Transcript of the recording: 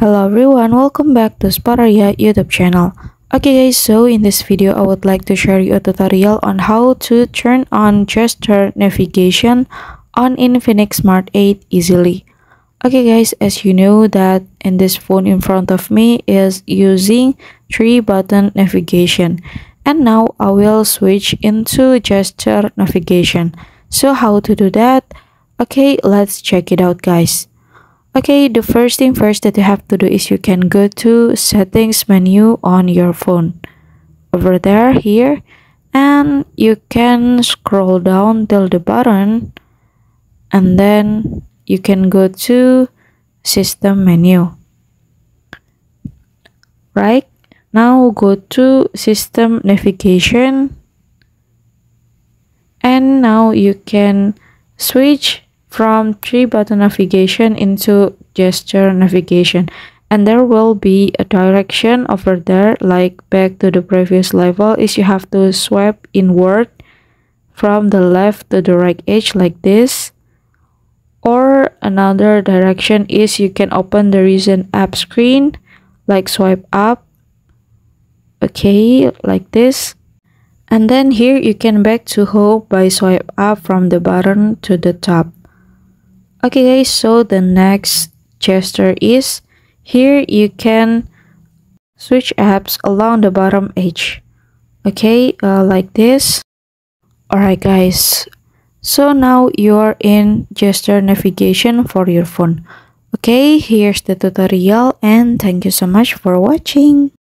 Hello everyone, welcome back to Spotarya YouTube channel. Okay guys, so in this video I would like to share you a tutorial on how to turn on gesture navigation on Infinix Smart 8 easily. Okay guys, as you know that in this phone in front of me is using 3-button navigation, and now I will switch into gesture navigation. So how to do that? Okay, let's check it out guys. Okay, the first thing first that you have to do is you can go to settings menu on your phone. Over there, here. And you can scroll down till the bottom. And then you can go to system menu. Right? Now go to system navigation. And now you can switch from 3-button navigation into gesture navigation, and there will be a direction over there like back to the previous level is you have to swipe inward from the left to the right edge like this, or another direction is you can open the recent app screen like swipe up, okay, like this. And then here you can back to home by swipe up from the bottom to the top. Okay guys, so the next gesture is here you can switch apps along the bottom edge, okay, like this. Alright guys, so now you're in gesture navigation for your phone. Okay, here's the tutorial and thank you so much for watching.